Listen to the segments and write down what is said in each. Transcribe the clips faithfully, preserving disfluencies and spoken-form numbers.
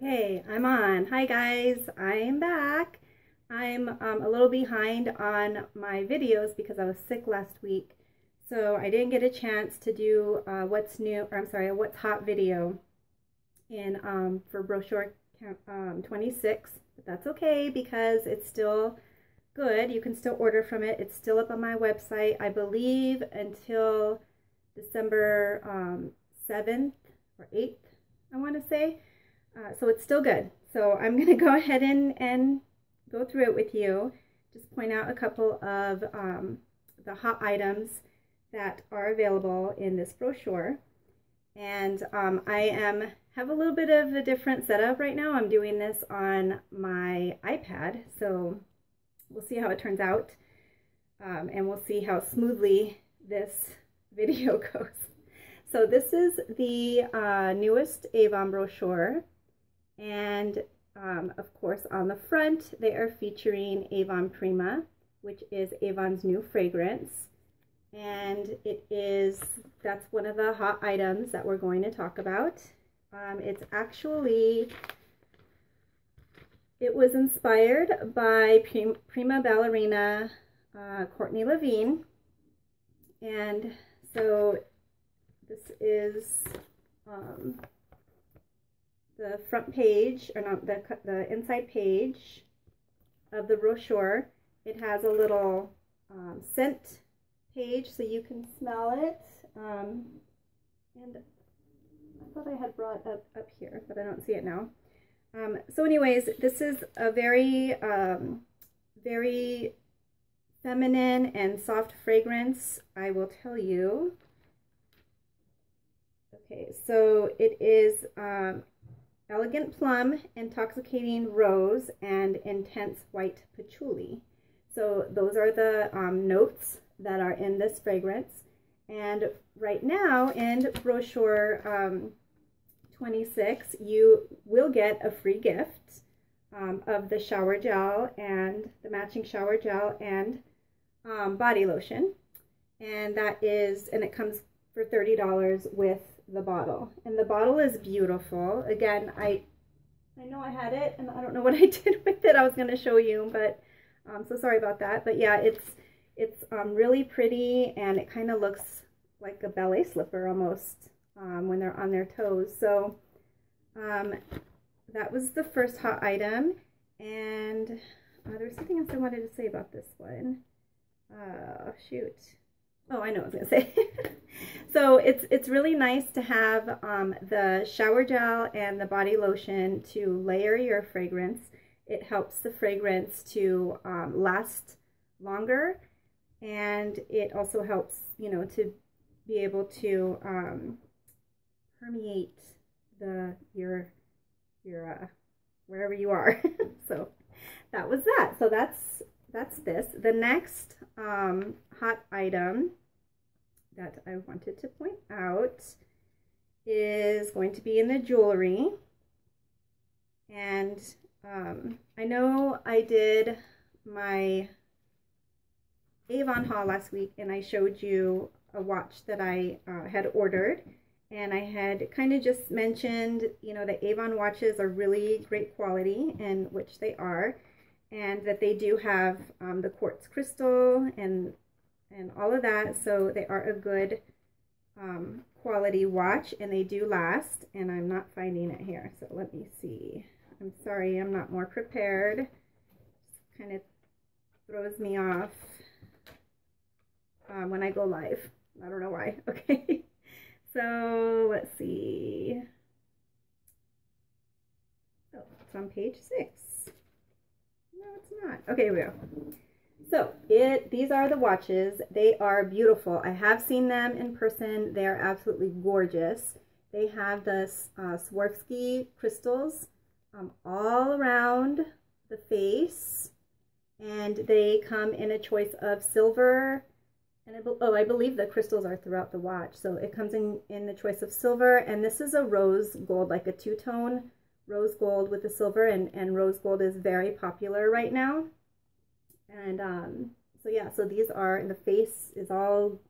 Okay, I'm on. Hi guys, I'm back. I'm um, a little behind on my videos because I was sick last week, so I didn't get a chance to do uh, what's new, or I'm sorry, what's hot video in um, for brochure um, twenty-six, but that's okay because it's still good. You can still order from it. It's still up on my website, I believe, until December um, seventh or eighth, I want to say. Uh, so it's still good. So I'm going to go ahead and, and go through it with you. Just point out a couple of um, the hot items that are available in this brochure. And um, I am have a little bit of a different setup right now. I'm doing this on my iPad. So we'll see how it turns out. Um, and we'll see how smoothly this video goes. So this is the uh, newest Avon brochure. And um, of course, on the front, they are featuring Avon Prima, which is Avon's new fragrance. And it is, that's one of the hot items that we're going to talk about. Um, it's actually, it was inspired by Prima ballerina uh, Courtney Levine. And so this is um, the front page, or not, the, the inside page of the brochure. It has a little um, scent page so you can smell it. Um, and I thought I had brought up up here, but I don't see it now. Um, so anyways, this is a very, um, very feminine and soft fragrance, I will tell you. Okay, so it is um, Elegant Plum, Intoxicating Rose, and Intense White Patchouli. So those are the um, notes that are in this fragrance. And right now in brochure um, twenty-six, you will get a free gift um, of the shower gel and the matching shower gel and um, body lotion. And that is, and it comes for thirty dollars with the bottle, and the bottle is beautiful. Again, I I know I had it and I don't know what I did with it. I was going to show you, but um, so sorry about that. But yeah, it's it's um, really pretty, and it kind of looks like a ballet slipper almost um, when they're on their toes. So um, that was the first hot item, and uh, there was something else I wanted to say about this one. Uh, shoot. Oh, I know what I was going to say. So it's it's really nice to have um, the shower gel and the body lotion to layer your fragrance. It helps the fragrance to um, last longer, and it also helps, you know, to be able to um, permeate the your your uh, wherever you are. So that was that. So that's that's this. The next um, hot item that I wanted to point out is going to be in the jewelry. And um, I know I did my Avon haul last week, and I showed you a watch that I uh, had ordered, and I had kind of just mentioned, you know, that Avon watches are really great quality, and which they are, and that they do have um, the quartz crystal and and all of that, so they are a good um, quality watch, and they do last. And I'm not finding it here, so let me see. I'm sorry, I'm not more prepared. Kind of throws me off um, when I go live. I don't know why. Okay, so let's see. Oh, it's on page six. No, it's not. Okay, here we go. So it, these are the watches. They are beautiful. I have seen them in person. They are absolutely gorgeous. They have the uh, Swarovski crystals um, all around the face, and they come in a choice of silver. And I oh, I believe the crystals are throughout the watch. So it comes in in the choice of silver, and this is a rose gold, like a two-tone rose gold with the silver, and and rose gold is very popular right now. And um, so yeah, so these are, and the face is all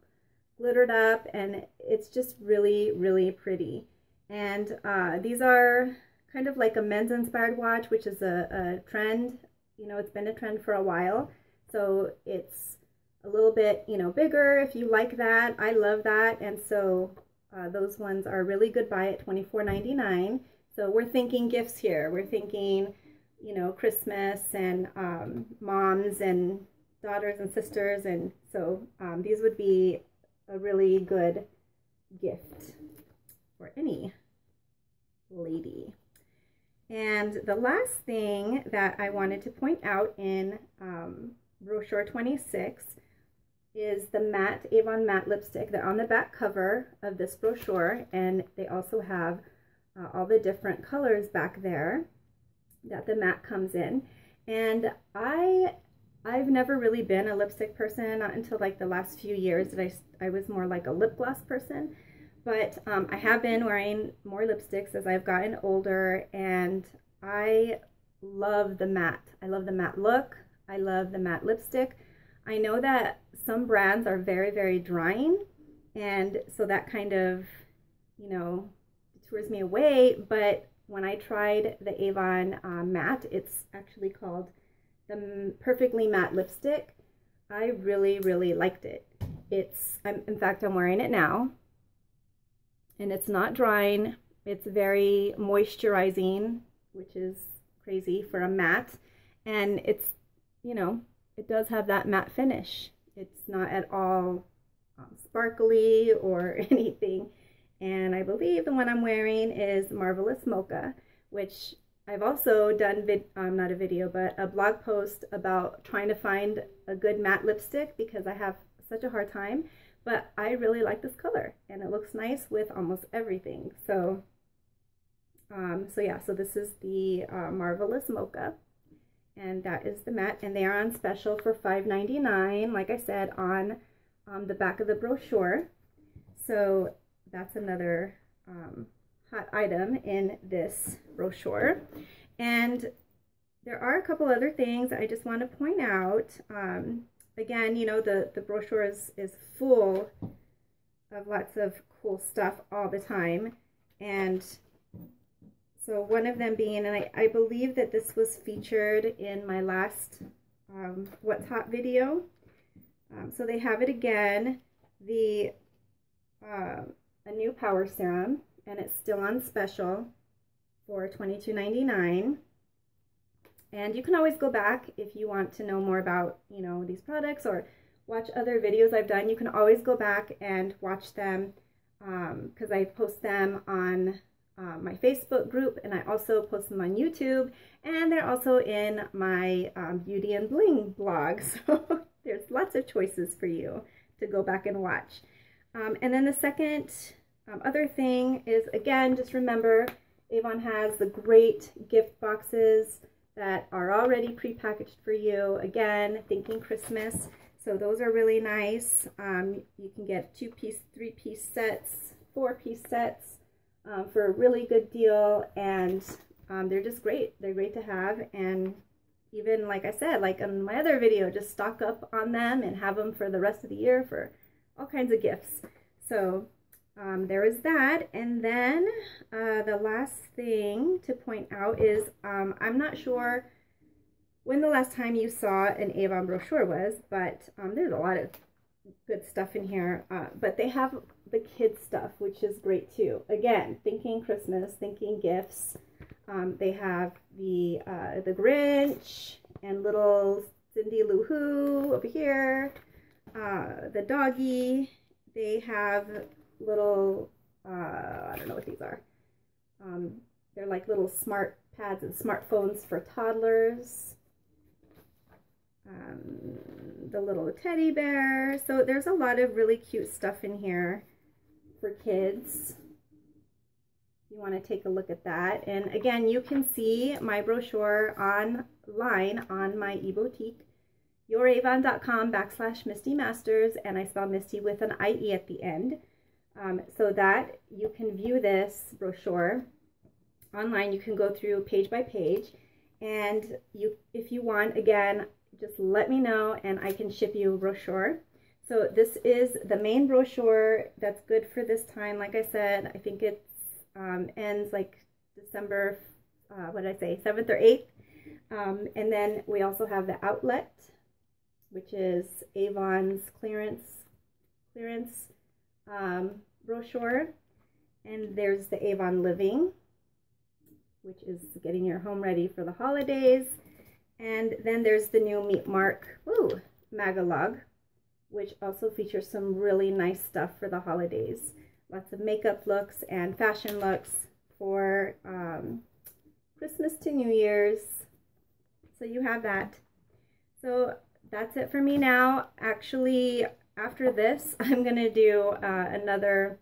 glittered up, and it's just really, really pretty. And uh, these are kind of like a men's inspired watch, which is a, a trend. You know, it's been a trend for a while. So it's a little bit, you know, bigger if you like that. I love that. And so uh, those ones are really good buy at twenty-four ninety-nine. So we're thinking gifts here. We're thinking, you know, Christmas and um, moms and daughters and sisters. And so um, these would be a really good gift for any lady. And the last thing that I wanted to point out in um, brochure twenty-six is the matte Avon matte lipstick. They're on the back cover of this brochure, and they also have uh, all the different colors back there that the matte comes in. And I I've never really been a lipstick person, not until like the last few years that I, I was more like a lip gloss person. But um, I have been wearing more lipsticks as I've gotten older, and I love the matte. I love the matte look. I love the matte lipstick. I know that some brands are very, very drying, and so that kind of, you know, detours me away. But when I tried the Avon uh, matte, it's actually called the Perfectly Matte Lipstick, I really, really liked it. It's, I'm, in fact, I'm wearing it now. And it's not drying. It's very moisturizing, which is crazy for a matte. And it's, you know, it does have that matte finish. It's not at all um, sparkly or anything. And I believe the one I'm wearing is Marvelous Mocha, which I've also done, vid um, not a video, but a blog post about trying to find a good matte lipstick because I have such a hard time. But I really like this color, and it looks nice with almost everything. So, um, so yeah, so this is the uh, Marvelous Mocha, and that is the matte, and they are on special for five ninety-nine, like I said, on um, the back of the brochure. So that's another um, hot item in this brochure. And there are a couple other things I just want to point out. Um, Again, you know, the, the brochure is, is full of lots of cool stuff all the time. And so one of them being, and I, I believe that this was featured in my last um, What's Hot video. Um, so they have it again, the uh, a new power serum, and it's still on special for twenty-two ninety-nine. And you can always go back if you want to know more about, you know, these products or watch other videos I've done. You can always go back and watch them because um, I post them on uh, my Facebook group, and I also post them on YouTube, and they're also in my um, Beauty and Bling blog. So there's lots of choices for you to go back and watch. Um, and then the second um, other thing is, again, just remember Avon has the great gift boxes that are already pre-packaged for you. Again, thinking Christmas. So those are really nice. Um, you can get two-piece, three-piece sets, four-piece sets um, for a really good deal. And um, they're just great. They're great to have. And even, like I said, like in my other video, just stock up on them and have them for the rest of the year for all kinds of gifts. So um, there is that. And then uh, the last thing to point out is um, I'm not sure when the last time you saw an Avon brochure was, but um, there's a lot of good stuff in here. Uh, but they have the kids stuff, which is great too. Again, thinking Christmas, thinking gifts. Um, they have the uh, the Grinch and little Cindy Lou Who over here. Uh, the doggy. They have little, uh, I don't know what these are. Um, they're like little smart pads and smartphones for toddlers. Um, the little teddy bear. So there's a lot of really cute stuff in here for kids. You want to take a look at that. And again, you can see my brochure online on my e-boutique, youravon.com backslash mistymasters, and I spell Misty with an I E at the end. Um, so that you can view this brochure online. You can go through page by page, and you, if you want, again, just let me know and I can ship you a brochure. So this is the main brochure that's good for this time. Like I said, I think it um, ends like December uh, what did I say, seventh or eighth. Um, and then we also have the outlet, which is Avon's clearance clearance um, brochure. And there's the Avon Living, which is getting your home ready for the holidays. And then there's the new Meet Mark, ooh, Magalog, which also features some really nice stuff for the holidays. Lots of makeup looks and fashion looks for um, Christmas to New Year's. So you have that. So that's it for me now. Actually, after this, I'm going to do uh, another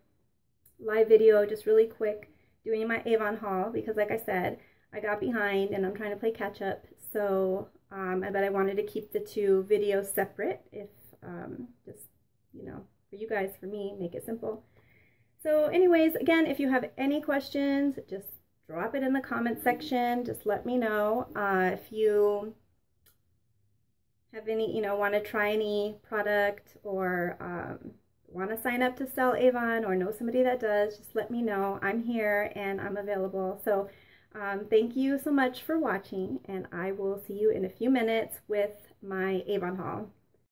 live video, just really quick, doing my Avon haul, because like I said, I got behind and I'm trying to play catch up. So um, I bet I wanted to keep the two videos separate, if um, just, you know, for you guys, for me, make it simple. So anyways, again, if you have any questions, just drop it in the comment section. Just let me know uh, if you have any, you know, want to try any product, or um, want to sign up to sell Avon, or know somebody that does. Just let me know. I'm here and I'm available. So um, thank you so much for watching, and I will see you in a few minutes with my Avon haul.